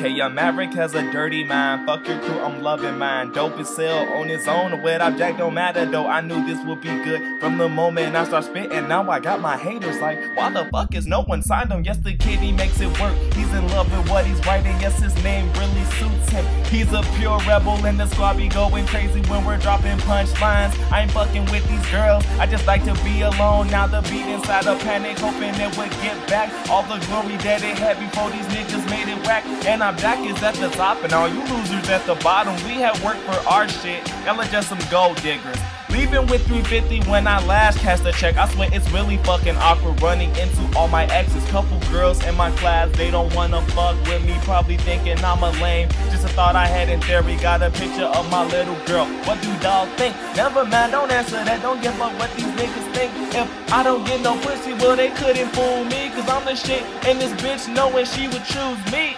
Okay, yeah, Maverick has a dirty mind. Fuck your crew, I'm loving mine. Dope as hell on his own. Wet object don't matter though. I knew this would be good from the moment I start spitting. Now I got my haters like, why the fuck is no one signed him? Yes, the kid, he makes it work. He's in love with what he's writing. Yes, his name really suits him. He's a pure rebel in the squad. Be going crazy when we're dropping punchlines. I ain't fucking with these girls. I just like to be alone. Now the beat inside a panic, hoping it would get back all the glory that it had before these niggas made it whack. And I'm back is at the top, and all you losers at the bottom. We had worked for our shit. Y'all are just some gold diggers. Leaving with 350 when I last cashed the check. I swear it's really fucking awkward running into all my exes. Couple girls in my class, they don't wanna fuck with me. Probably thinking I'm a lame. Just a thought I had in theory. Got a picture of my little girl. What do y'all think? Never mind, don't answer that. Don't give up what these niggas think. If I don't get no pussy, well they couldn't fool me. Cause I'm the shit and this bitch knowing she would choose me.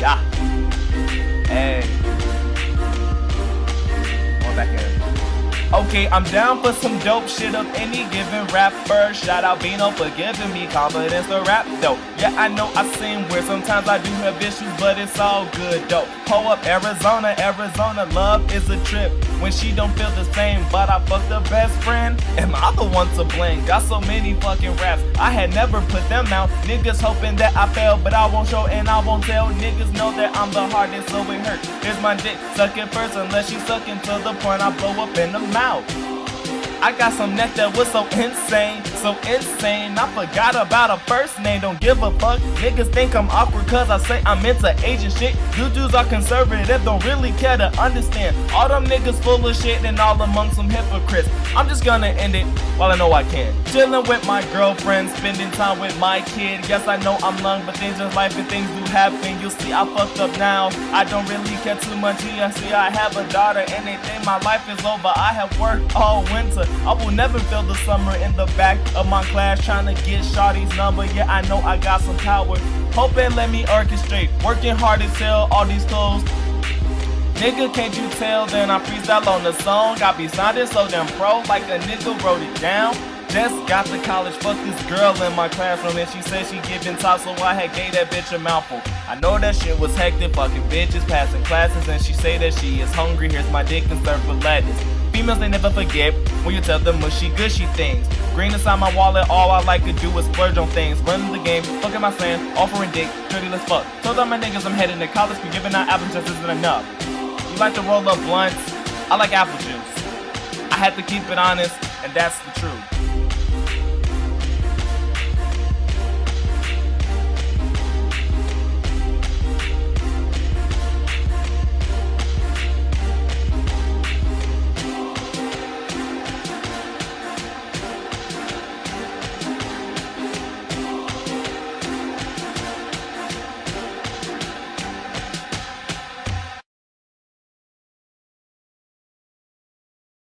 Yeah. Hey, on back in. Okay, I'm down for some dope shit of any given rapper. Shout out Vino for giving me confidence to rap though. Yeah, I know I seem weird. Sometimes I do have issues, but it's all good though. Pull up Arizona, Arizona. Love is a trip when she don't feel the same. But I fucked the best friend. Am I the one to blame? Got so many fucking raps, I had never put them out. Niggas hoping that I fail, but I won't show and I won't tell. Niggas know that I'm the hardest, so it hurts. Here's my dick, suck it first, unless you sucking to the point I blow up in the mouth. I got some neck that was so insane, I forgot about a first name. Don't give a fuck, niggas think I'm awkward cause I say I'm into Asian shit. You dudes are conservative, don't really care to understand. All them niggas full of shit and all among some hypocrites. I'm just gonna end it while I know I can. Chilling with my girlfriend, spending time with my kid. Yes, I know I'm young, but things in life and things do happen. You'll see I fucked up now, I don't really care too much. You see I have a daughter and they think my life is over. I have worked all winter, I will never feel the summer. In the back of my class trying to get Shawty's number. Yeah, I know I got some power, hoping let me orchestrate. Working hard as hell, all these clothes. Nigga, can't you tell? Then I freestyle on the song. I be sounding so damn pro, like a nigga wrote it down. Just got to college, fuck this girl in my classroom, and she said she giving top, so I had gave that bitch a mouthful. I know that shit was hectic, fucking bitches passing classes, and she say that she is hungry. Here's my dick and serve for lettuce. Females, they never forget when you tell them mushy gushy things. Green inside my wallet, all I like to do is splurge on things. Running the game, fucking my slam, offering dick, dirty let's fuck. Told all my niggas I'm heading to college, but giving out apple juice isn't enough. You like to roll up blunts, I like apple juice. I had to keep it honest, and that's the truth.